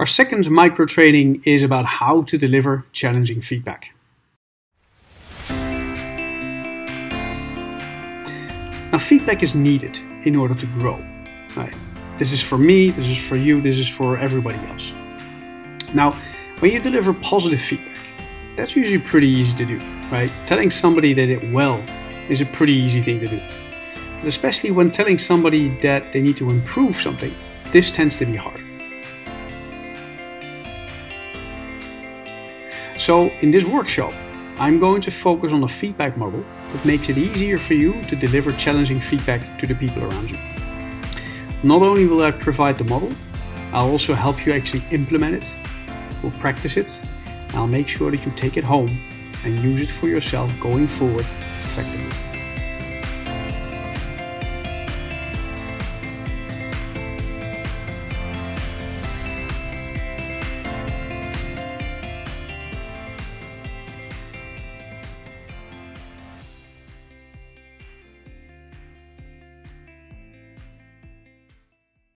Our second micro-training is about how to deliver challenging feedback. Now, feedback is needed in order to grow. Right? This is for me, this is for you, this is for everybody else. Now, when you deliver positive feedback, that's usually pretty easy to do, right? Telling somebody they did well is a pretty easy thing to do. But especially when telling somebody that they need to improve something, this tends to be hard. So in this workshop, I'm going to focus on a feedback model that makes it easier for you to deliver challenging feedback to the people around you. Not only will I provide the model, I'll also help you actually implement it, we'll practice it, and I'll make sure that you take it home and use it for yourself going forward effectively.